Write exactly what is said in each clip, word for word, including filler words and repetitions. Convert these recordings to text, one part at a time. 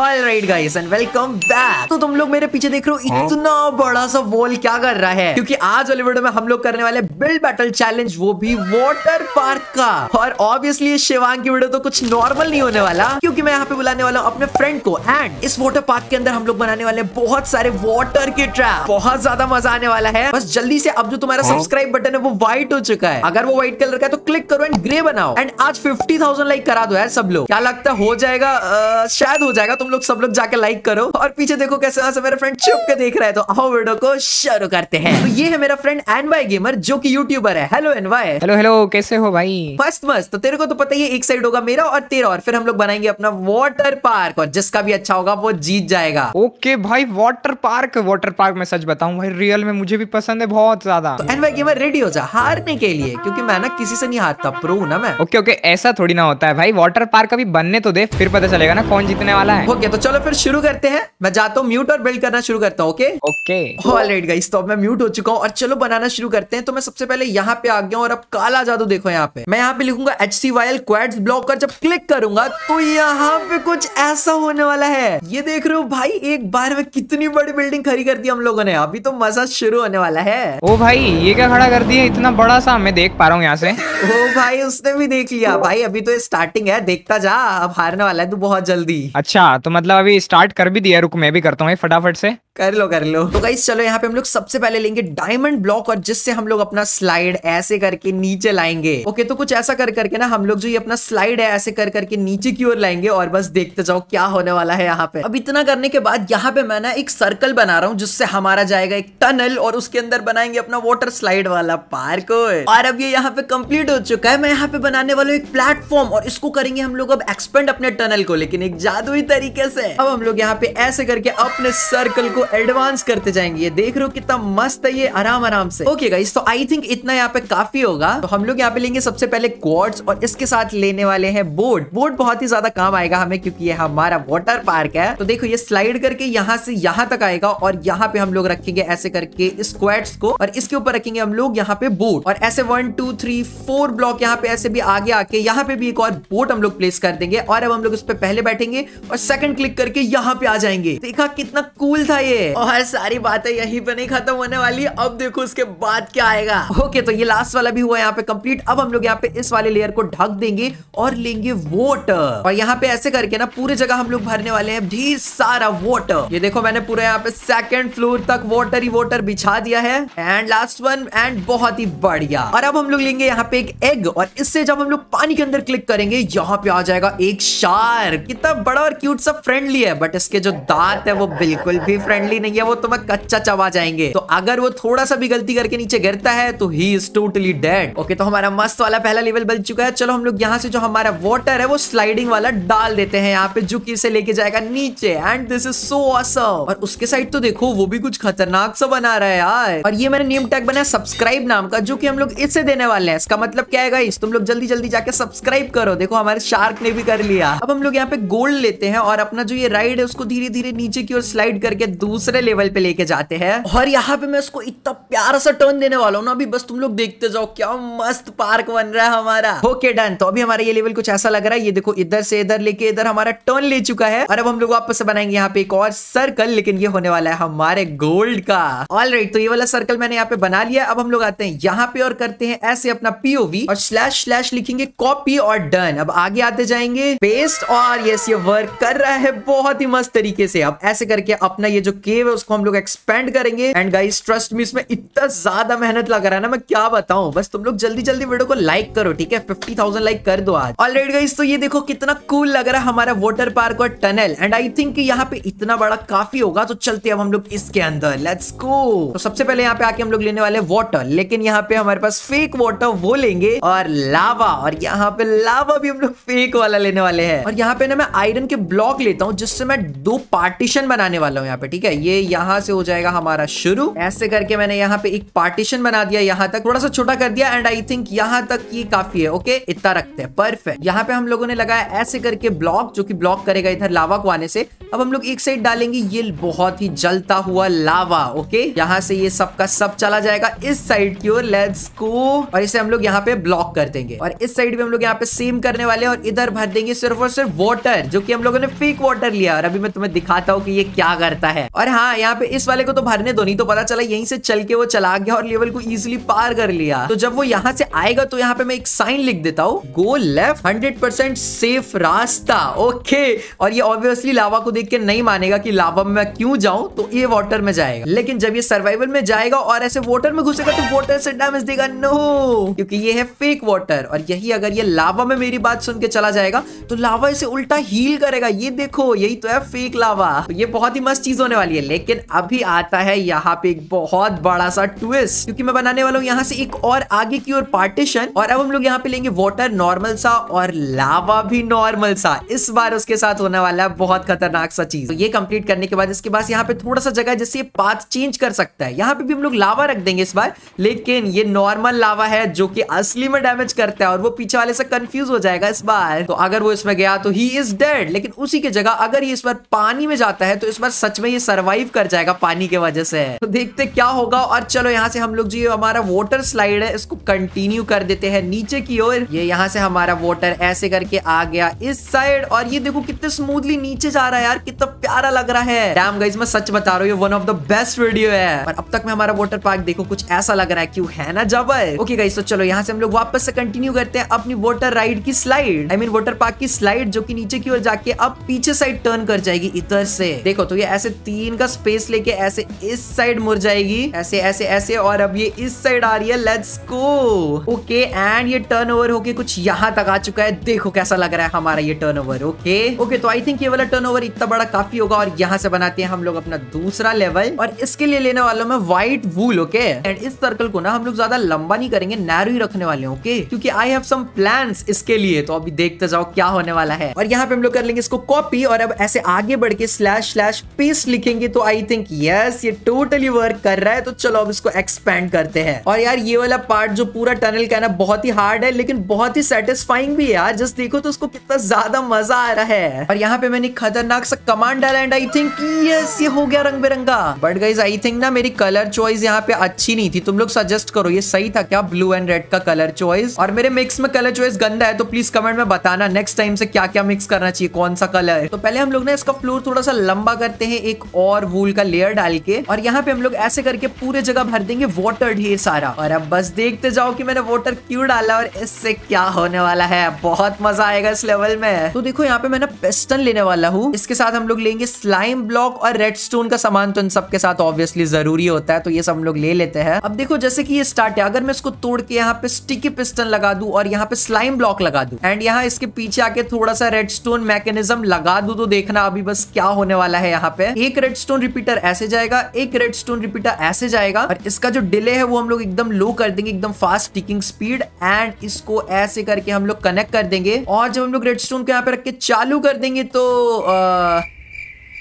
Alright guys and welcome back. तो तुम लोग मेरे पीछे देख रहे हो इतना बड़ा सा वॉल क्या कर रहा है, क्योंकि आज वाले वीडियो में हम लोग करने वाले बिल्ड बैटल चैलेंज, वो भी वाटर पार्क का। और ऑब्वियसली शिवांग की वीडियो तो कुछ नॉर्मल नहीं होने वाला, क्योंकि मैं यहाँ पे बुलाने वाला हूँ अपने फ्रेंड को। एंड इस वाटर पार्क के अंदर हम लोग बनाने वाले बहुत सारे वाटर के ट्रैप, बहुत ज्यादा मजा आने वाला है। बस जल्दी से अब जो तुम्हारा सब्सक्राइब बटन है वो व्हाइट हो चुका है, अगर वो व्हाइट कलर का है तो क्लिक करो एंड ग्रे बनाओ। एंड आज फिफ्टी थाउजेंड लाइक करा दो यार सब लोग। क्या लगता है हो जाएगा? आ, शायद हो जाएगा। तुम लोग सब लोग जाके लाइक करो। और पीछे देखो कैसे वहां से मेरा फ्रेंड छुप के देख रहा है। तो आओ वीडियो को शुरू करते हैं। तो ये है मेरा फ्रेंड एनवाई गेमर जो कि यूट्यूबर है। Hello NY. हेलो हेलो, कैसे हो भाई? मस्त मस्त। तो तेरे को तो पता ही है, एक साइड होगा मेरा और तेरा, और फिर हम लोग बनाएंगे अपना वाटर पार्क, और जिसका भी अच्छा होगा वो जीत जाएगा। ओके भाई, वाटर पार्क वाटर पार्क में सच बताऊं भाई रियल में मुझे भी पसंद है बहुत ज्यादा। तो एनवाई गेमर रेडी हो जा हारने के लिए, क्योंकि मैं ना किसी से नहीं हारता, प्रो हूं ना मैं। ओके ओके, ऐसा थोड़ी ना होता है भाई, वाटर पार्क अभी बनने तो दे, फिर पता चलेगा ना कौन जीतने वाला है। ओके तो चलो फिर शुरू करते हैं। मैं जाता हूँ म्यूट और बिल्ड करना शुरू करता हूँ। ओके ओके ऑलराइट गाइस, तो अब मैं म्यूट हो चुका हूँ और चलो बनाना शुरू करते हैं। तो मैं सबसे पहले यहाँ पे आ गया हूँ और अब काला जादू देखो। यहाँ पे मैं यहाँ पे लिखूंगा H C Y L quads block, और जब क्लिक करूंगा तो यहाँ पे कुछ ऐसा होने वाला है। ये देख रहे हो भाई, एक बार में कितनी बड़ी बिल्डिंग खड़ी कर दी हम लोगों ने। अभी तो मजा शुरू होने वाला है। ओ भाई ये क्या खड़ा कर दिया इतना बड़ा सा, मैं देख पा रहा हूँ यहाँ से। ओ भाई उसने भी देख लिया भाई, अभी तो स्टार्टिंग है, देखता जा अब हारने वाला है तू बहुत जल्दी। अच्छा तो मतलब अभी स्टार्ट कर भी दिया, रुक मैं भी करता हूँ फटाफट से। कर लो कर लो। तो गाइस चलो यहाँ पे हम लोग सबसे पहले लेंगे डायमंड ब्लॉक, और जिससे हम लोग अपना स्लाइड ऐसे करके नीचे लाएंगे। ओके तो कुछ ऐसा कर करके ना हम लोग जो ये अपना स्लाइड है ऐसे कर करके नीचे की ओर लाएंगे, और बस देखते जाओ क्या होने वाला है यहाँ पे। अब इतना करने के बाद यहाँ पे मैं ना एक सर्कल बना रहा हूँ जिससे हमारा जाएगा एक टनल, और उसके अंदर बनाएंगे अपना वाटर स्लाइड वाला पार्क। और अब ये यहाँ पे कम्प्लीट हो चुका है। मैं यहाँ पे बनाने वाला एक प्लेटफॉर्म, और इसको करेंगे हम लोग अब एक्सपेंड अपने टनल को, लेकिन एक जादुई तरीके से। अब हम लोग यहाँ पे ऐसे करके अपने सर्कल को एडवांस करते जाएंगे। ये देख रहे हो कितना मस्त है ये, आराम आराम से। ओके गाइस तो आई थिंक इतना यहाँ पे काफी होगा। तो हम लोग यहाँ पे लेंगे सबसे पहले क्वार्ट्स, और इसके साथ लेने वाले हैं बोर्ड। बोर्ड बहुत ही ज्यादा काम आएगा हमें, क्योंकि ये हमारा वाटर पार्क है। तो देखो ये स्लाइड करके यहाँ से यहाँ तक आएगा, और यहाँ पे हम लोग रखेंगे ऐसे करके स्क्वाड्स को, और इसके ऊपर रखेंगे हम लोग यहाँ पे बोर्ड। और ऐसे one two three four block यहाँ पे ऐसे भी आगे आके यहाँ पे भी एक और बोर्ड हम लोग प्लेस कर देंगे। और अब हम लोग उस पर पहले बैठेंगे और सेकंड क्लिक करके यहाँ पे आ जाएंगे। देखा कितना कूल था ये। और सारी बातें यहीं पर नहीं खत्म होने वाली, अब देखो उसके बाद क्या आएगा। ओके तो ये लास्ट वाला भी हुआ यहाँ पे कंप्लीट। अब हम लोग यहाँ पे इस वाले लेयर को ढक देंगे और लेंगे वाटर, और यहाँ पे ऐसे करके ना पूरी जगह हम लोग भरने वाले हैं ढेर सारा वाटर। ये देखो मैंने पूरा यहाँ पे सेकंड फ्लोर तक वाटर ही वाटर बिछा दिया है। एंड लास्ट वन, एंड बहुत ही बढ़िया। और अब हम लोग लेंगे यहाँ पे एक एग, और इससे जब हम लोग पानी के अंदर क्लिक करेंगे यहाँ पे आ जाएगा एक शार्क। कितना बड़ा और क्यूट सा फ्रेंडली है, बट इसके जो दांत है वो बिल्कुल भी फ्रेंडली नहीं है, वो तुम्हें कच्चा चबा जाएंगे। तो अगर वो थोड़ा सा भी गलती करके नीचे गिरता है तो he is totally dead. Okay तो हमारा मस्त वाला पहला लेवल बन चुका है। चलो हम लोग यहाँ से जो हमारा वाटर है वो स्लाइडिंग वाला डाल देते हैं यहाँ पे, जो कि इसे लेके जाएगा नीचे। And this is so awesome. और उसके साइड तो देखो वो भी कुछ खतरनाक सा बना रहा है यार। और ये मैंने नेम टैग बनाया सब्सक्राइब नाम का, जो कि हम लोग इससे देने वाले हैं। इसका मतलब क्या है गाइस, तुम लोग जल्दी जल्दी जाके सब्सक्राइब करो। देखो हमारे शार्क ने भी कर लिया। अब हम लोग यहाँ पे गोल्ड लेते हैं, और अपना जो ये राइड है उसको धीरे धीरे नीचे की ओर स्लाइड करके दूसरे लेवल पे लेके जाते हैं। और यहाँ पे मैं इसको इतना प्यारा सा टर्न देने वाला हूँ ना, अभी बस तुम लोग देखते जाओ क्या मस्त पार्क बन रहा है हमारा। Okay done. तो अभी हमारा ये लेवल कुछ ऐसा लग रहा है। ये देखो इधर से इधर लेके इधर हमारा टर्न ले चुका है। और अब हम लोग वापस से बनाएंगे यहाँ पे एक और सर्कल, लेकिन ये होने वाला है हमारे गोल्ड का। ऑलराइट तो ये वाला सर्कल मैंने यहाँ पे बना लिया। अब हम लोग आते हैं यहाँ पे और करते हैं ऐसे अपना पीओवी, और स्लैश स्लैश लिखेंगे कॉपी और डन। अब आगे आते जाएंगे पेस्ट, और यस ये वर्क कर रहा है बहुत ही मस्त तरीके से। अब ऐसे करके अपना ये जो केव है उसको हम लोग एक्सपेंड करेंगे। एंड गाइस ट्रस्ट मी, इसमें इतना ज्यादा मेहनत लग रहा है ना, मैं क्या बताऊं। बस तुम लोग जल्दी जल्दी वीडियो को लाइक करो, ठीक है? फिफ्टी थाउजेंड लाइक कर दो आज। ऑलराइट गाइस तो ये देखो कितना कूल लग रहा है हमारा वाटर पार्क और टनल। एंड आई थिंक यहाँ पे इतना बड़ा काफी होगा। तो चलते हैं अब हम लोग इसके अंदर, लेट्स गो। तो सबसे पहले यहाँ पे आके हम लोग लेने वाले वाटर, लेकिन यहाँ पे हमारे पास फेक वाटर वो लेंगे और लावा, और यहाँ पे लावा भी हम लोग फेक वाला लेने वाले है। और यहाँ पे ना मैं आयरन के ब्लॉक लेता हूँ, जिससे मैं दो पार्टीशन बनाने वाला हूँ यहाँ पे, ठीक है? ये यहाँ से हो जाएगा हमारा शुरू। ऐसे करके मैंने यहाँ पे एक पार्टीशन बना दिया, यहाँ तक थोड़ा सा छोटा कर दिया। एंड आई थिंक यहाँ तक ये काफी है। ओके इतना रखते हैं, परफेक्ट। यहाँ पे हम लोगों ने लगाया ऐसे करके ब्लॉक, जो कि ब्लॉक करेगा इधर लावा को आने से। अब हम लोग एक साइड डालेंगे ये बहुत ही जलता हुआ लावा। ओके, यहाँ से ये सब का सब चला जाएगा इस साइड की ओर। Let's go. और इसे हम लोग यहाँ पे ब्लॉक कर देंगे और इस साइड भी हम लोग यहाँ पे सेम करने वाले हैं और इधर भर देंगे सिर्फ और सिर्फ वाटर, जो कि हम लोगों ने फेक वाटर लिया। और अभी मैं तुम्हें दिखाता हूँ कि ये क्या करता है। और हाँ, यहाँ पे इस वाले को तो भरने दो, नहीं तो पता चला यहीं से चल के वो चला गया और लेवल को इजिली पार कर लिया। तो जब वो यहाँ से आएगा तो यहाँ पे मैं एक साइन लिख देता हूँ, go left hundred percent safe रास्ता। ओके, और ये ऑब्वियसली लावा को देख के नहीं मानेगा कि लावा में क्यों जाऊं, तो ये वाटर में जाएगा। लेकिन जब ये सर्वाइवल में जाएगा और ऐसे वाटर में घुसेगा तो वाटर से डैमेज देगा। नो, क्योंकि ये है फेक वाटर। और यही अगर ये लावा में मेरी बात सुन के चला जाएगा तो लावा इसे उल्टा हील करेगा। ये देखो, यही तो है फेक लावा। तो ये बहुत ही मस्त चीज होने वाली है। लेकिन अभी आता है यहाँ पे एक बहुत बड़ा सा ट्विस्ट, क्योंकि मैं बनाने वाला हूँ यहाँ से एक और आगे की ओर पार्टीशन। और अब हम लोग यहाँ पे लेंगे वाटर नॉर्मल सा और लावा भी नॉर्मल सा। इस बार उसके साथ होने वाला है बहुत खतरनाक सा चीज। तो ये कंप्लीट करने के बाद इसके पास यहाँ पे थोड़ा सा जगह जिससे ये पाथ चेंज कर सकता है। यहाँ पे भी हम लोग लावा रख देंगे इस बार, लेकिन ये नॉर्मल लावा है जो कि असली में डैमेज करता है और वो पीछे वाले से कंफ्यूज हो जाएगा इस बार। तो अगर वो इसमें गया तो ही इज डेड। लेकिन उसी के जगह अगर ये इस बार पानी में जाता है तो इस बार सच में ये सर्वाइव कर जाएगा पानी के वजह से। तो देखते क्या होगा। और चलो यहाँ से हम लोग जो ये हमारा वाटर स्लाइड है इसको कंटिन्यू कर देते हैं नीचे की ओर। ये यहाँ से हमारा वाटर ऐसे करके आ गया इस साइड और ये देखो कितने स्मूथली नीचे जा रहा है यार, कितना प्यारा लग रहा है। डैम गाइस, मैं सच बता रहा हूँ ये one of the best video है। और अब तक में हमारा वाटर पार्क देखो कुछ ऐसा लग रहा है, क्यों है ना जबर। ओके गाइस, तो चलो यहाँ से हम लोग वापस से कंटिन्यू करते हैं अपनी वाटर राइड की slide, I mean water park की स्लाइड, जो की नीचे की ओर जाके अब पीछे साइड टर्न कर जाएगी इधर से। देखो तो ये ऐसे तीन का स्पेस लेके ऐसे इस साइड मुड़ जाएगी, ऐसे ऐसे ऐसे, और अब ये इस साइड आ रही है। Let's go. ओके, एंड ये टर्न ओवर होके कुछ यहाँ तक आ चुका है। देखो कैसा लग रहा है हमारा ये टर्न ओवर। ओके ओके, तो आई थिंक ये वाला टर्न ओवर इतना बड़ा काफी होगा। और यहाँ से बनाते हैं हम लोग अपना दूसरा लेवल और इसके लिए लेने वाला मैं व्हाइट वूल। ओके, एंड इस सर्कल को ना हम लोग ज्यादा लंबा नहीं करेंगे, नैरो ही रखने वाले हैं। ओके, क्योंकि आई हैव सम प्लान्स इसके लिए। तो अभी देखते जाओ क्या होने वाला है। और यहाँ पे हम लोग कर लेंगे इसको कॉपी और अब ऐसे आगे बढ़ के स्लैश स्लैश पेस्ट लिखेंगे। तो आई थिंक यस, ये टोटली वर्क कर रहा है। तो चलो अब इसको एक्सपेंड करते हैं। और यार ये वाला पार्ट जो पूरा टनल का है ना बहुत ही हार्ड है, लेकिन बहुत ही सेटिस्फाइंग भी है यार। जस्ट देखो तो उसको कितना ज्यादा मजा आ रहा है। और यहाँ पे मैंने खतरनाक सा कमांड डाला एंड आई थिंक यस, ये हो गया रंग बिरंगा। बट गाइज आई थिंक ना मेरी कलर चॉइस यहाँ पे अच्छी नहीं थी। तुम लोग सजेस्ट करो ये सही था क्या, ब्लू एंड रेड का कलर चॉइस? और मेरे मिक्स में कलर चॉइस गंदा है तो प्लीज कमेंट में बताना नेक्स्ट टाइम से क्या क्या मिक्स करना चाहिए, कौन सा कलर। तो पहले हम लोग ना इसका फ्लोर थोड़ा सा लंबा करते हैं एक और वूल का लेयर डाल के। और यहाँ पे हम लोग ऐसे करके पूरे जगह भर देंगे वाटर ढेर सारा। और अब बस देखते जाओ कि मैंने वाटर क्यों डाला और इससे क्या होने वाला है। बहुत मजा आएगा इस लेवल में। तो देखो यहाँ पे मैं ना पिस्टन लेने वाला हूँ, इसके साथ हम लोग लेंगे स्लाइम ब्लॉक और रेडस्टोन का सामान। तो इन सबके साथ ऑब्वियसली जरूरी होता है, तो ये सब हम लोग ले लेते हैं। अब देखो जैसे कि ये स्टार्ट है, अगर मैं इसको तोड़ के यहाँ पे स्टिकी पिस्टन लगा दूं और यहाँ पे स्लाइम ब्लॉक लगा दूं एंड यहाँ इसके पीछे आके थोड़ा सा रेडस्टोन मैकेनिज्म लगा दूं, तो देखना अभी बस क्या होने वाला है। यहाँ पे एक रेडस्टोन रिपीटर ऐसे जाएगा, एक रेडस्टोन रिपीटर ऐसे जाएगा और इसका जो डिले है वो हम लोग एकदम लो कर देंगे, एकदम फास्ट टिकिंग स्पीड। एंड इसको ऐसे करके हम लोग कनेक्ट कर देंगे और जब हम लोग रेडस्टोन को यहाँ पे रख के चालू कर देंगे तो आ...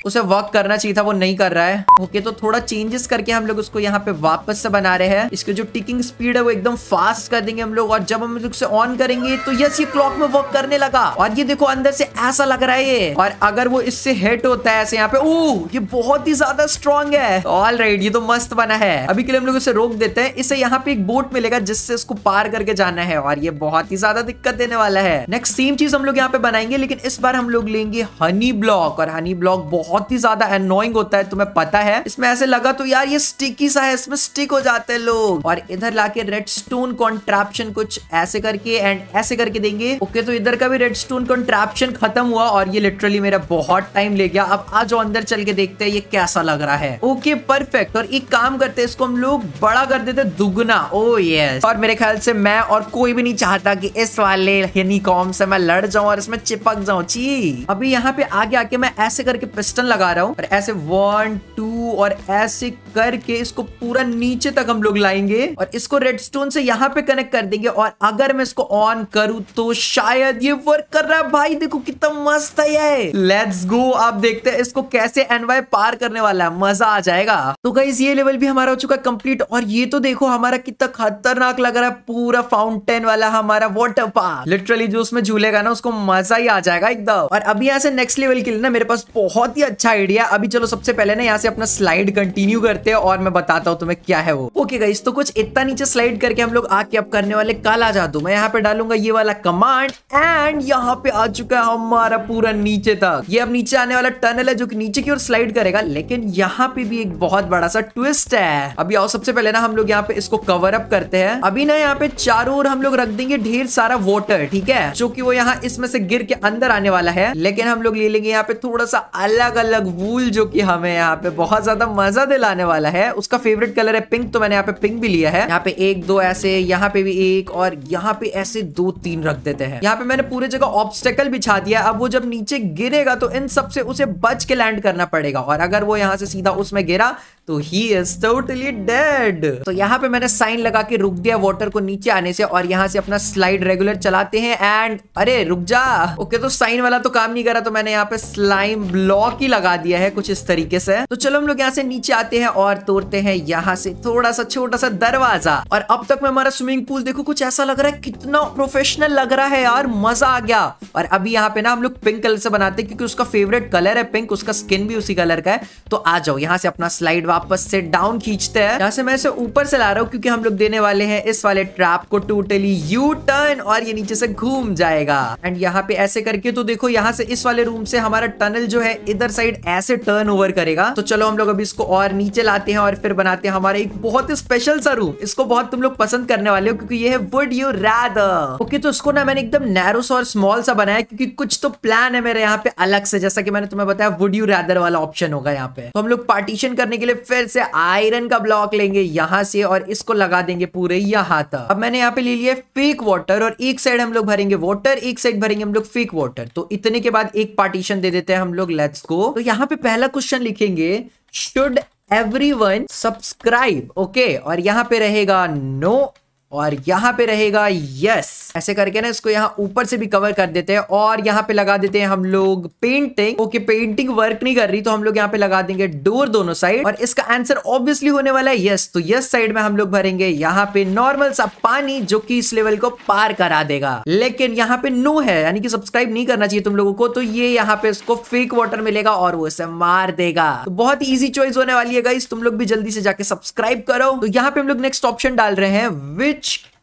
उसे वर्क करना चाहिए था, वो नहीं कर रहा है। ओके okay, तो थोड़ा चेंजेस करके हम लोग उसको यहाँ पे वापस से बना रहे हैं। इसकी जो टिकिंग स्पीड है वो एकदम फास्ट कर देंगे हम लोग। और जब हम लोग से ऑन करेंगे तो यस, ये क्लॉक में वर्क करने लगा। और ये देखो अंदर से ऐसा लग रहा है ये। और अगर वो इससे हिट होता है ऐसे यहाँ पे, ओ ये बहुत ही ज्यादा स्ट्रॉन्ग है। ऑलराइट, ये तो मस्त बना है। अभी के लिए हम लोग इसे रोक देते हैं। इसे यहाँ पे एक बोट मिलेगा जिससे इसको पार करके जाना है और ये बहुत ही ज्यादा दिक्कत देने वाला है। नेक्स्ट सेम चीज हम लोग यहाँ पे बनाएंगे, लेकिन इस बार हम लोग लेंगे हनी ब्लॉक। और हनी ब्लॉक बहुत ही ज्यादा एनोइंग होता है, तुम्हें पता है। इसमें ऐसे लगा तो यार ये स्टिकी सा है, इसमें स्टिक हो जाते हैं लोग। और इधर लाके रेडस्टोन कॉन्ट्रैप्शन कुछ ऐसे करके एंड ऐसे करके देंगे। ओके, तो इधर का भी रेडस्टोन कॉन्ट्रैप्शन खत्म हुआ और ये लिटरली मेरा बहुत टाइम ले गया। अब आज अंदर चल के देखते हैं ये कैसा लग रहा है। Okay perfect. और एक काम करते हैं, इसको हम लोग बड़ा कर देते दुगना। ओ यस, और मेरे ख्याल से मैं और कोई भी नहीं चाहता कि इस वाले यूनिकॉर्न से मैं लड़ जाऊं और इसमें चिपक जाऊं। ची, अभी यहाँ पे आगे आके मैं ऐसे करके पिस्टन लगा रहा हूँ और ऐसे वन टू और ऐसे करके इसको पूरा नीचे तक हम लोग लाएंगे और इसको रेडस्टोन से यहाँ पे कनेक्ट कर देंगे। और अगर मैं इसको ऑन करूँ तो शायद ये वर्क कर रहा है। भाई देखो कितना मस्त है ये। लेट्स गो, आप देखते हैं इसको कैसे एनवाई पार करने वाला है, मजा आ जाएगा। तो गाइस ये लेवल भी हमारा हो चुका है कंप्लीट। और ये तो देखो हमारा कितना खतरनाक लग रहा है, पूरा फाउंटेन वाला हमारा वाटर पार्क। लिटरली जो उसमें झूलेगा ना उसको मजा ही आ जाएगा एकदम। और अभी यहाँ से नेक्स्ट लेवल के लिए ना मेरे पास बहुत ही अच्छा आइडिया। अभी चलो सबसे पहले ना यहाँ से अपना स्लाइड कंटिन्यू करते हैं और मैं बताता हूँ तुम्हें क्या है वो। ओके गाइस, तो कुछ इतना नीचे स्लाइड करके हम लोग आके अब करने वाले काला जादू। मैं यहाँ पे डालूंगा ये वाला कमांड एंड यहाँ पे आ चुका है हमारा पूरा नीचे तक। ये अब नीचे आने वाला टनल है जो कि नीचे की ओर स्लाइड करेगा, लेकिन यहाँ पे भी एक बहुत बड़ा सा ट्विस्ट है। अभी आओ सबसे पहले ना हम लोग यहाँ पे इसको कवर अप करते हैं। अभी ना यहाँ पे चारों ओर हम लोग रख देंगे ढेर सारा वाटर, ठीक है, जो कि वो यहाँ इसमें से गिर के अंदर आने वाला है। लेकिन हम लोग ले लेंगे यहाँ पे थोड़ा सा अलग अलग वूल जो कि हमें यहाँ पे बहुत ज्यादा मजा दिलाने वाला है। उसका फेवरेट कलर है पिंक, तो मैंने यहाँ पे पिंक भी लिया है। यहाँ पे एक दो ऐसे, यहाँ पे भी एक और यहाँ पे ऐसे दो तीन रख देते हैं। यहाँ पे मैंने पूरी जगह ऑब्स्टेकल बिछा दिया। अब वो जब नीचे गिरेगा तो इन सबसे उसे बच के लैंड करना पड़ेगा और अगर वो यहाँ से सीधा उसमें गिरा तो ही इज टोटली डेड। तो यहाँ पे मैंने साइन लगा के रुक दिया वाटर को नीचे आने से और यहाँ से अपना स्लाइड रेगुलर चलाते हैं एंड अरे रुक जा। ओके, तो साइन वाला तो काम नहीं करा तो मैंने यहाँ पे स्लाइम ब्लॉक ही लगा दिया है कुछ इस तरीके से। तो चलो हम लोग यहाँ से नीचे आते हैं और तोड़ते हैं यहाँ से थोड़ा सा छोटा सा दरवाजा। और अब तक में हमारा स्विमिंग पूल देखो कुछ ऐसा लग रहा है, कितना प्रोफेशनल लग रहा है यार, मजा आ गया। और अभी यहाँ पे ना हम लोग पिंक कलर से बनाते हैं क्योंकि उसका फेवरेट कलर है पिंक, उसका स्किन भी उसी कलर का है। तो आ जाओ यहाँ से अपना स्लाइड वापस से डाउन खींचते हैं। यहाँ से मैं इसे ऊपर से ला रहा हूँ क्योंकि हम लोग देने वाले हैं इस वाले ट्रैप को टोटली यू टर्न और ये नीचे से घूम जाएगा। एंड यहाँ पे ऐसे करके तो देखो यहाँ से इस वाले रूम से हमारा टनल जो है इधर साइड ऐसे टर्न ओवर करेगा। तो चलो हम लोग अभी इसको और नीचे लाते हैं और फिर बनाते हैं हमारा एक बहुत स्पेशल सा रूम। इसको बहुत तुम लोग पसंद करने वाले हो क्योंकि ये है वुड यू रादर। ओके, तो इसको ना मैंने एकदम नैरो सा और स्मॉल सा बनाया क्योंकि कुछ तो प्लान है मेरे यहाँ पे अलग से, जैसा कि मैंने तुम्हें बताया वुड यू रादर वाला ऑप्शन होगा यहाँ पे। तो हम लोग पार्टीशन करने के लिए फिर से आयरन का ब्लॉक लेंगे यहाँ से और इसको लगा देंगे पूरे यहाँ तक। अब मैंने यहाँ पे ले लिया फेक वाटर और एक साइड हम लोग भरेंगे वाटर, एक साइड भरेंगे हम लोग फेक वाटर। तो इतने के बाद एक पार्टीशन दे देते हैं हम लोग, लेट्स गो। तो यहाँ पे पहला क्वेश्चन लिखेंगे शुड एवरीवन सब्सक्राइब, ओके, और यहाँ पे रहेगा नो और यहाँ पे रहेगा यस। ऐसे करके ना इसको यहाँ ऊपर से भी कवर कर देते हैं और यहाँ पे लगा देते हैं हम लोग पेंटिंग। ओके, पेंटिंग वर्क नहीं कर रही तो हम लोग यहाँ पे लगा देंगे डोर दोनों साइड और इसका आंसर ऑब्वियसली होने वाला है यस। तो यस साइड में हम लोग भरेंगे यहाँ पे नॉर्मल सा पानी जो कि इस लेवल को पार करा देगा। लेकिन यहाँ पे नो है यानी कि सब्सक्राइब नहीं करना चाहिए तुम लोगों को, तो ये यहाँ पे इसको फेक वाटर मिलेगा और वो इसे मार देगा। तो बहुत ही इजी चॉइस होने वाली है गाइस, तुम लोग भी जल्दी से जाके सब्सक्राइब करो। तो यहाँ पे हम लोग नेक्स्ट ऑप्शन डाल रहे हैं विद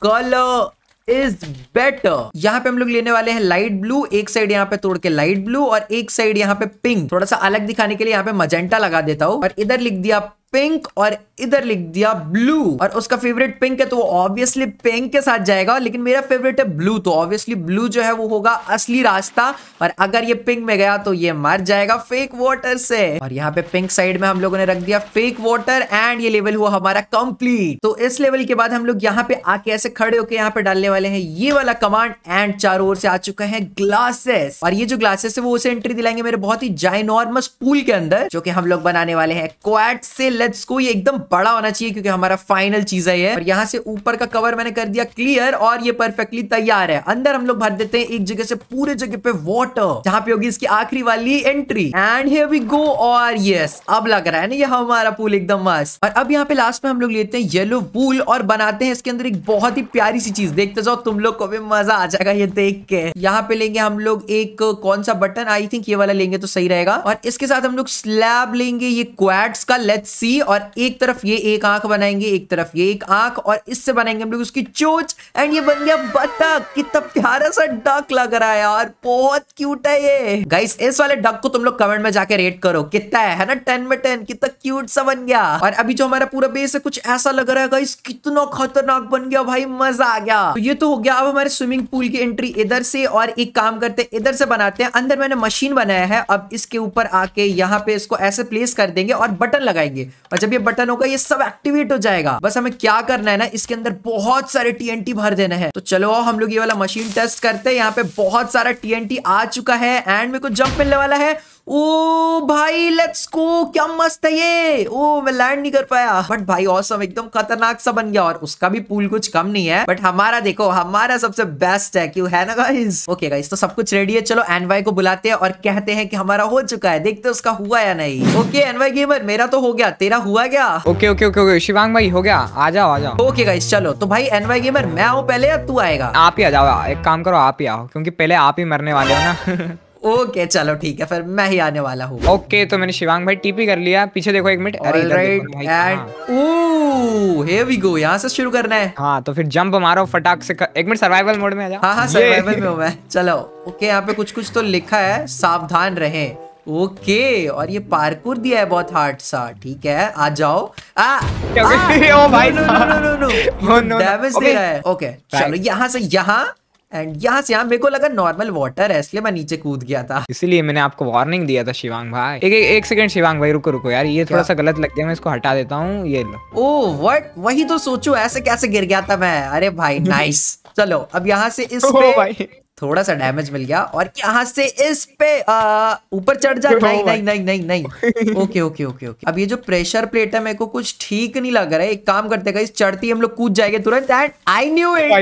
color is better। यहाँ पे हम लोग लेने वाले हैं लाइट ब्लू, एक साइड यहाँ पे तोड़ के लाइट ब्लू और एक साइड यहाँ पे पिंक। थोड़ा सा अलग दिखाने के लिए यहाँ पे मजेंटा लगा देता हूँ और इधर लिख दिया पिंक और इधर लिख दिया ब्लू। और उसका फेवरेट पिंक है तो वो ऑब्वियसली पिंक के साथ जाएगा, लेकिन मेरा फेवरेट है ब्लू तो ऑब्वियसली ब्लू जो है वो होगा असली रास्ता। और अगर ये पिंक में गया तो ये मर जाएगा फेक वाटर से। और यहाँ पे पिंक साइड में हम लोगों ने रख दिया फेक वाटर एंड ये लेवल हुआ हमारा कंप्लीट। तो इस लेवल के बाद हम लोग यहाँ पे आके ऐसे खड़े होके यहाँ पे डालने वाले हैं ये वाला कमांड एंड चारों ओर से आ चुका है ग्लासेस। और ये जो ग्लासेस है वो उसे एंट्री दिलाएंगे मेरे बहुत ही जायनॉर्मस पूल के अंदर जो कि हम लोग बनाने वाले हैं क्वाड से। लेट्स गो, ये एकदम बड़ा होना चाहिए क्योंकि हमारा फाइनल चीज है। और यहाँ से ऊपर का कवर मैंने कर दिया क्लियर और ये परफेक्टली तैयार है। अंदर हम लोग भर देते हैं एक जगह से पूरे जगह पे वाटर, जहाँ पे होगी इसकी आखिरी वाली entry and here we go. और यस, अब लग रहा है ना ये हमारा पूल एकदम मस्त। और अब यहाँ पे लास्ट में हम लोग लेते हैं येलो पूल और बनाते हैं इसके अंदर एक बहुत ही प्यारी सी चीज। देखते जाओ, तुम लोग को भी मजा आ जाएगा ये देख के। यहाँ पे लेंगे हम लोग एक कौन सा बटन, आई थिंक ये वाला लेंगे तो सही रहेगा। और इसके साथ हम लोग स्लैब लेंगे ये क्वाड्स का, लेट्स सी। और एक तरफ ये एक आंख बनाएंगे, एक तरफ ये एक आंख और इससे बनाएंगे हम लोग उसकी चोंच एंड ये बन गया बतख। कितना प्यारा सा डक लग रहा है यार, बहुत क्यूट है ये। गाइस, इस वाले डक को तुम लोग कमेंट में जाके रेट करो कितना है, है ना, टेन में टेन, कितना क्यूट सा बन गया। और अभी जो हमारा पूरा बेस है कुछ ऐसा लग रहा है गाइस, कितना खतरनाक बन गया भाई, मजा आ गया। तो ये तो हो गया अब हमारे स्विमिंग पूल की एंट्री इधर से। और एक काम करते हैं, इधर से बनाते हैं, अंदर मैंने मशीन बनाया है। अब इसके ऊपर आके यहाँ पे इसको ऐसे प्लेस कर देंगे और बटन लगाएंगे और जब ये बटन होगा ये सब एक्टिवेट हो जाएगा। बस हमें क्या करना है ना, इसके अंदर बहुत सारे टीएनटी भर देना है। तो चलो हम लोग ये वाला मशीन टेस्ट करते हैं। यहाँ पे बहुत सारा टीएनटी आ चुका है एंड मेरे को जंप मिलने वाला है। ओ भाई लेट्स गो, क्या मस्त है ये। ओ मैं लैंड नहीं कर पाया बट भाई ऑसम, एकदम खतरनाक सा बन गया और उसका भी पूल कुछ कम नहीं है बट हमारा देखो हमारा सबसे बेस्ट है, क्यों है ना गाइस। ओके गाइस तो सब कुछ रेडी है, चलो एनवाई को बुलाते हैं और कहते हैं कि हमारा हो चुका है, देखते हैं उसका हुआ या नहीं। ओके एनवाई गेमर, मेरा तो हो गया, तेरा हुआ क्या? Okay okay okay okay Shivang भाई हो गया, आ जाओ आ जाओ। ओके गाइस चलो, तो भाई एनवाई गेमर मैं आऊँ पहले या तू आएगा? आप ही आ जाओ, एक काम करो आप ही आओ क्योंकि पहले आप ही मरने वाले हो ना। ओके okay, चलो ठीक है, फिर मैं ही आने वाला हूँ। ओके okay, तो मैंने शिवांग भाई टीपी कर लिया, पीछे देखो एक मिनट। अरे right and oh here we go, यहाँ से शुरू करना है। हाँ तो फिर जंप मारो फटाक से कर... एक मिनट सर्वाइवल मोड में आ जाओ। हाँ हाँ सर्वाइवल में हूँ मैं, चलो। ओके okay, यहाँ पे कुछ कुछ तो लिखा है, सावधान रहे। ओके okay, और ये पार्कोर दिया है बहुत हार्ड सा, ठीक है आ जाओ। आ, ओ भाई no no no no damage दे रहा है। ओके चलो यहाँ से यहाँ एंड यहाँ से यहाँ, मेरे को लगा नॉर्मल वाटर है इसलिए मैं नीचे कूद गया था, इसीलिए मैंने आपको वार्निंग दिया था शिवांग भाई। एक एक, एक सेकंड शिवांग भाई रुको रुको यार, ये थोड़ा सा गलत लग गया, मैं इसको हटा देता हूँ। ये लो। ओ व्हाट, वही तो सोचो ऐसे कैसे गिर गया था मैं। अरे भाई नाइस। चलो अब यहाँ से इस पे थोड़ा सा डैमेज मिल गया और यहाँ से इस पे ऊपर चढ़ जा। नहीं नहीं नहीं नहीं नहीं ओके ओके ओके ओके। अब ये जो प्रेशर प्लेट है मेरे को कुछ ठीक नहीं लग रहा है, एक काम करते गाइस, चढ़ती हम लोग कूद जाएंगे तुरंत। And I knew it.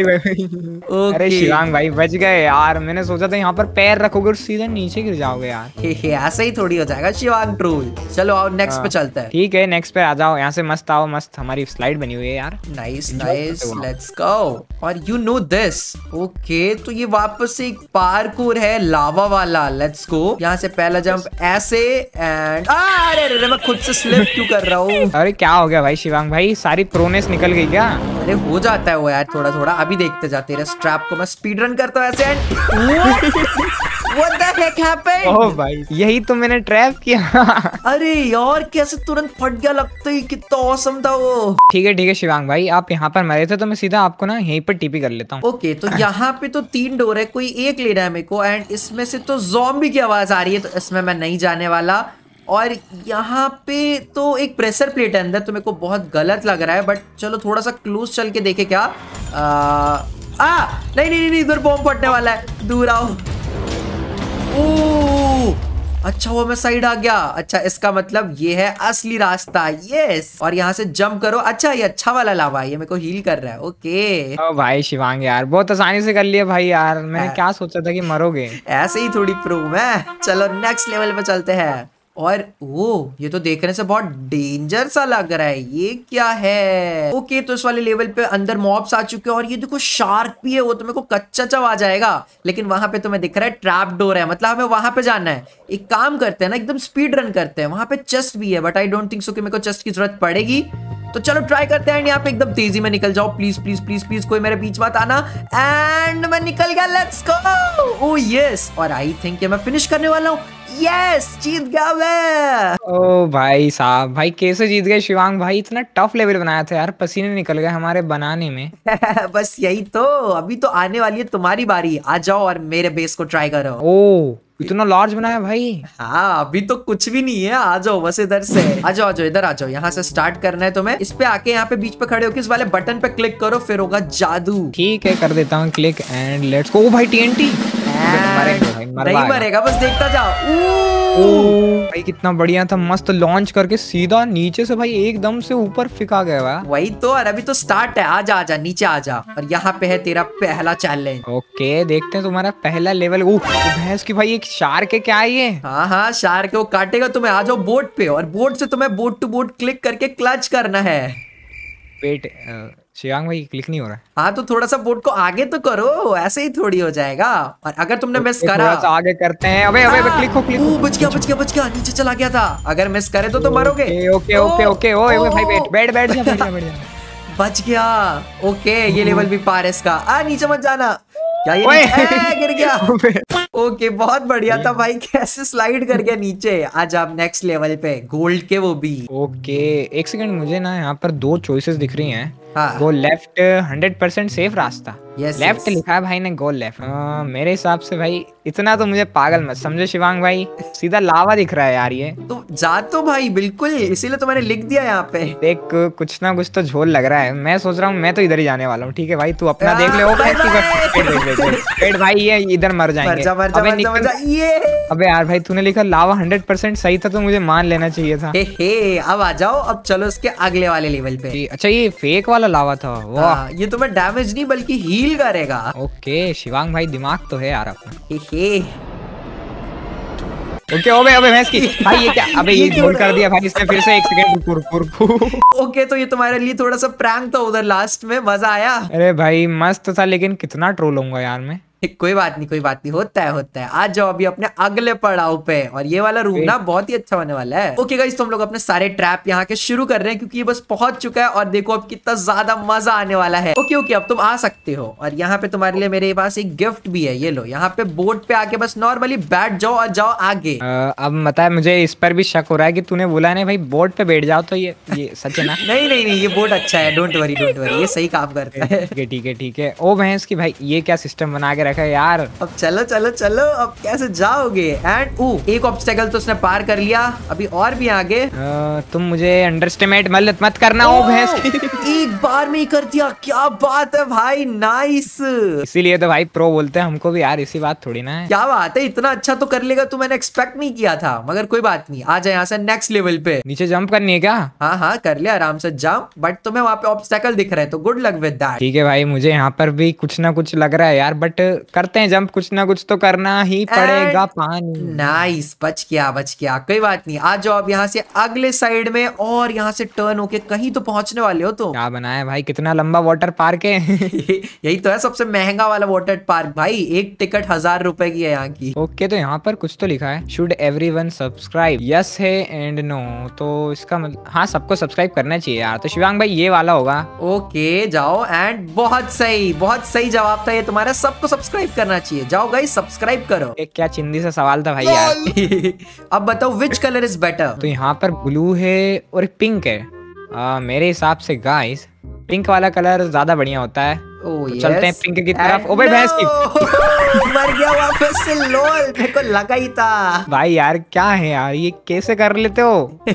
अरे शिवांग भाई बच गए यार, मैंने सोचा था यहाँ पर पैर रखोगे और सीधे नीचे गिर जाओगे यार। ऐसा ही थोड़ी हो जाएगा शिवांग ट्रोल। चलो आओ नेक्स्ट पे चलता है। ठीक है नेक्स्ट पे आ जाओ, यहाँ से मस्त आओ मस्त, हमारी स्लाइड बनी हुई है यार। Nice nice let's go. और यू नो दिस, ओके तो ये वापस से एक पार्कोर है लावा वाला। लेट्स गो, यहाँ से पहला जंप ऐसे एंड अरे अरे मैं खुद से स्लिप क्यों कर रहा हूँ? अरे क्या हो गया भाई शिवांग भाई, सारी प्रोनेस निकल गई क्या? अरे हो जाता है वो यार थोड़ा थोड़ा, अभी देखते जाते रहे। स्ट्रैप को मैं स्पीड रन करता हूँ ऐसे and What the heck happened? Oh, भाई यही तो मैंने ट्रैप किया। अरे यार कैसे तुरंत फट गया, लगता ही कितना ऑसम था वो। ठीक है ठीक है शिवांग भाई, आप यहाँ पर मरे थे तो मैं सीधा आपको ना यहीं पर टीपी कर लेता हूँ। ओके okay, तो यहाँ पे तो तीन डोर है, कोई एक लेना है मेरे को एंड इसमें से तो ज़ॉम्बी की आवाज आ रही है तो इसमें मैं नहीं जाने वाला। और यहाँ पे तो एक प्रेशर प्लेट है अंदर तो मेरे को बहुत गलत लग रहा है बट चलो थोड़ा सा क्लोज चल के देखे क्या। आ नहीं नहीं इधर बॉम्ब फटने वाला है, दूर आओ। ओ, अच्छा वो मैं साइड आ गया। अच्छा इसका मतलब ये है असली रास्ता। यस, और यहाँ से जंप करो। अच्छा ये अच्छा वाला लावा, ये मेरे को हील कर रहा है। ओके ओ भाई शिवांग यार बहुत आसानी से कर लिया भाई यार, मैंने क्या सोचा था कि मरोगे। ऐसे ही थोड़ी प्रो मैं। चलो नेक्स्ट लेवल पे चलते हैं। और वो ये तो देखने से बहुत डेंजर सा लग रहा है, ये क्या है? ओके तो इस वाले लेवल पे अंदर मॉब्स आ चुके हैं और ये देखो शार्क भी है, वो तो मेरे को कच्चा चबा जाएगा। लेकिन वहां पे तो मैं दिख रहा है ट्रैप डोर है, मतलब हमें वहां पे जाना है। एक काम करते हैं ना, एकदम स्पीड रन करते हैं। वहां पे चेस्ट भी है but I don't think so कि मेरे को चेस्ट की जरूरत पड़ेगी, तो चलो ट्राई करते हैं। यहाँ पे एकदम तेजी में निकल जाओ प्लीज प्लीज प्लीज प्लीज, कोई मेरे बीच मत आना। एंड मैं निकल गया, लेट्स गो। ओह यस, और आई थिंक ये मैं फिनिश करने वाला हूँ। यस yes, जीत गया मैं। ओ भाई साहब, भाई कैसे जीत गए शिवांग भाई, इतना टफ लेवल बनाया था यार, पसीने निकल गए हमारे बनाने में। बस यही तो, अभी तो आने वाली है तुम्हारी बारी, आ जाओ और मेरे बेस को ट्राई करो। ओ इतना लार्ज बनाया भाई। हाँ अभी तो कुछ भी नहीं है, आ जाओ बस इधर से आ जाओ आ जाओ इधर आ जाओ। यहाँ से स्टार्ट करना है तुम्हें, इस पे आके यहाँ पे बीच पे खड़े होके इस वाले बटन पे क्लिक करो, फिर होगा जादू। ठीक है कर देता हूँ क्लिक एंड लेट्स गो। भाई टीएनटी नहीं मरेगा, बस देखता जाओ। भाई कितना बढ़िया था, मस्त लॉन्च करके सीधा नीचे से भाई एकदम से ऊपर फिका गया। वही तो, और अभी तो स्टार्ट है, आजा आजा नीचे आजा। और यहाँ पे है तेरा पहला चैलेंज। ओके देखते हैं तुम्हारा पहला लेवल। ओ भैंस की भाई एक शार्क है क्या ये? हाँ हाँ शार्क, वो काटेगा तुम्हें। आ जाओ बोट पे, और बोट से तुम्हें बोट टू बोट क्लिक करके क्लच करना है। वेट शिवांग भाई क्लिक नहीं हो रहा है। हाँ तो थोड़ा सा बोट को आगे तो करो, ऐसे ही थोड़ी हो जाएगा। और अगर तुमने मिस करा आगे करते हैं। अबे अबे क्लिक हो क्लिक हो, बच गया बच गया बच गया, नीचे चला गया था। अगर मिस करे तो तुम मरोगे। ओके ओके ओके ओए भाई बैठ बैठ बैठ जा बैठ जा बैठ जा, बच गया। ओके ये लेवल भी पार है इसका। आ नीचे मत जाना, क्या ये गिर गया। ओके okay, बहुत बढ़िया था भाई, कैसे स्लाइड कर गया नीचे। आज आप नेक्स्ट लेवल पे गोल्ड के वो भी। ओके okay, एक सेकंड, मुझे ना यहाँ पर दो चॉइसेस दिख रही हैं। हाँ। Go left hundred percent safe रास्ता। yes, left yes. लिखा है भाई ने गो लेफ्ट। आ, मेरे हिसाब से भाई इतना तो मुझे पागल मत समझो शिवांग भाई, सीधा लावा दिख रहा है यार ये तो। जा तो भाई बिल्कुल, इसीलिए तो मैंने लिख दिया यहाँ पे। देख कुछ ना कुछ तो झोल लग रहा है, मैं सोच रहा हूँ मैं तो इधर ही जाने वाला हूँ। ठीक है भाई तू अपना देख ले भाई, ये इधर मर जाएंगे। अबे यार भाई तूने लिखा लावा हंड्रेड परसेंट सही था तो मुझे मान लेना चाहिए था। अब आ जाओ, अब चलो इसके अगले वाले लेवल पे। अच्छा ये फेक वाला लावा था। वाह ये तुम्हें डैमेज नहीं बल्कि हील करेगा। ओके शिवांग भाई दिमाग तो है यार आपका। ओके ओबे ओबे भैंस की भाई ये क्या, अबे ये भूल कर दिया भाई इसने फिर से। एक सेकंड पुर पुर पुर। ओके तो ये तुम्हारे लिए थोड़ा सा प्रैंक था उधर लास्ट में, मजा आया? अरे भाई मस्त था लेकिन कितना ट्रोल होऊंगा यार मैं। कोई बात नहीं कोई बात नहीं, होता है होता है। आज जाओ अभी अपने अगले पड़ाव पे, और ये वाला रूम ना बहुत ही अच्छा होने वाला है। ओके गाइस तो हम लोग अपने सारे ट्रैप यहाँ के शुरू कर रहे हैं क्योंकि ये बस पहुंच चुका है और देखो अब कितना ज्यादा मजा आने वाला है। ओके ओके अब तुम आ सकते हो, और यहाँ पे तुम्हारे लिए मेरे पास एक गिफ्ट भी है, ये लो। यहाँ पे बोर्ड पे आके बस नॉर्मली बैठ जाओ और जाओ आगे। अब बताया मुझे इस पर भी शक हो रहा है की तूने बोला नहीं भाई बोर्ड पे बैठ जाओ, तो ये ये सच है ना? नहीं नहीं नहीं ये बोर्ड अच्छा है, डोंट वरी डोंट वरी, ये सही काम करता है। ठीक है ठीक है। ओ भैंस की भाई ये क्या सिस्टम बना के यार। अब चलो चलो चलो, अब कैसे जाओगे? एंड ओ एक ऑब्स्टेकल तो उसने पार कर लिया, अभी और भी आगे। तुम मुझे अंडरस्टिमेट मत मत करना। ओ भैंस एक बार में ही कर दिया, क्या बात है भाई, नाइस। इसीलिए तो भाई प्रो बोलते हैं हमको भी यार, इसी बात थोड़ी ना है। क्या बात है, इतना अच्छा तो कर लेगा तो मैंने एक्सपेक्ट नहीं किया था, मगर कोई बात नहीं। आ जाए यहाँ से नेक्स्ट लेवल पे। नीचे जंप करनी है क्या? हाँ हाँ कर ले आराम से जंप, बट तुम्हें वहाँ पे ऑब्स्टेकल दिख रहे हैं तो गुड लक विद दैट। ठीक है भाई मुझे यहाँ पर भी कुछ ना कुछ लग रहा है यार, बट करते हैं जंप, कुछ ना कुछ तो करना ही पड़ेगा। पानी नाइस, बच गया बच गया, कोई बात नहीं। आ जाओ अब यहाँ से अगले साइड में, और यहाँ से टर्न होके कहीं तो पहुंचने वाले हो। तो क्या बनाया भाई, कितना लंबा वाटर पार्क है। यही तो है सबसे महंगा वाला वाटर पार्क भाई, एक टिकट हजार रुपए की है यहाँ की। ओके तो यहाँ पर कुछ तो लिखा है, शुड एवरीवन सब्सक्राइब, यस है एंड नो, तो इसका मतलब हाँ सबको सब्सक्राइब करना चाहिए यार। तो शिवांग भाई ये वाला होगा। ओके जाओ, एंड बहुत सही बहुत सही जवाब था ये तुम्हारा, सबको सब्सक्राइब करना चाहिए। जाओ गाइस सब्सक्राइब करो। एक क्या चिंदी सा सवाल था भाई यार। अब बताओ विच कलर इज बेटर? तो यहाँ पर ब्लू है और पिंक है। आ, मेरे हिसाब से गाइस पिंक वाला कलर ज्यादा बढ़िया होता है। oh, तो yes. चलते हैं पिंक की तरफ। ओबे भैंस की मर गया वापस से, लोल मेरे को लगा ही था भाई। यार क्या है यार ये कैसे कर लेते हो?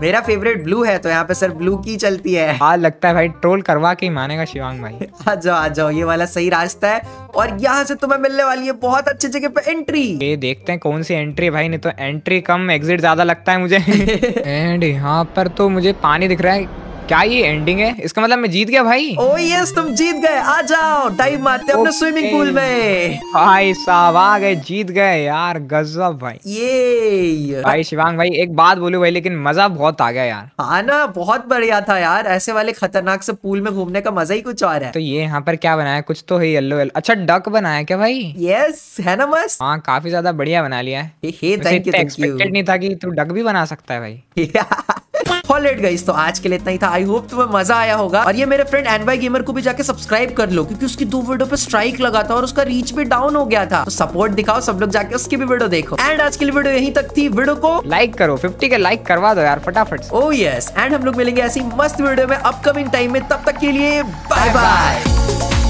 मेरा फेवरेट ब्लू है तो यहाँ पे सर ब्लू की चलती है। हाँ लगता है भाई ट्रोल करवा के ही मानेगा शिवांग भाई। आ जाओ आ जाओ, ये वाला सही रास्ता है, और यहाँ से तुम्हें मिलने वाली है बहुत अच्छी जगह पे एंट्री। ये देखते हैं कौन सी एंट्री है भाई, नहीं तो एंट्री कम एग्जिट ज्यादा लगता है मुझे। एंड यहाँ पर तो मुझे पानी दिख रहा है, क्या ये एंडिंग है? इसका मतलब मैं जीत गया भाई। ओ यस तुम जीत गए, आ जाओ डाइव मारते अपने स्विमिंग पूल में। भाई साहब आ गए, जीत गए यार, गजब भाई। ये भाई शिवांग भाई एक बात बोलूं भाई, लेकिन मजा बहुत आ गया यार। हाँ ना बहुत बढ़िया था यार, ऐसे वाले खतरनाक से पूल में घूमने का मजा ही कुछ और है। तो ये यहाँ पर क्या बनाया, कुछ तो है येलो येलो। अच्छा डक बनाया क्या भाई? यस है ना मस्त। हाँ काफी ज्यादा बढ़िया बना लिया है, एक्सपेक्टेड नहीं था की तू डक भी बना सकता है भाई। ऑलराइट गाइस तो आज के लिए इतना ही था, आई होप तुम्हें मजा आया होगा। और ये मेरे फ्रेंड एनवाई गेमर को भी जाके सब्सक्राइब कर लो क्योंकि उसकी दो वीडियो पे स्ट्राइक लगा था और उसका रीच भी डाउन हो गया था, तो सपोर्ट दिखाओ सब लोग जाके, उसकी भी वीडियो देखो। एंड आज के लिए वीडियो यहीं तक थी, वीडियो को लाइक करो, फिफ्टी के लाइक करवा दो यार फटाफट। ओ यस एंड हम लोग मिलेंगे ऐसी मस्त वीडियो में अपकमिंग टाइम में, तब तक के लिए बाय बाय।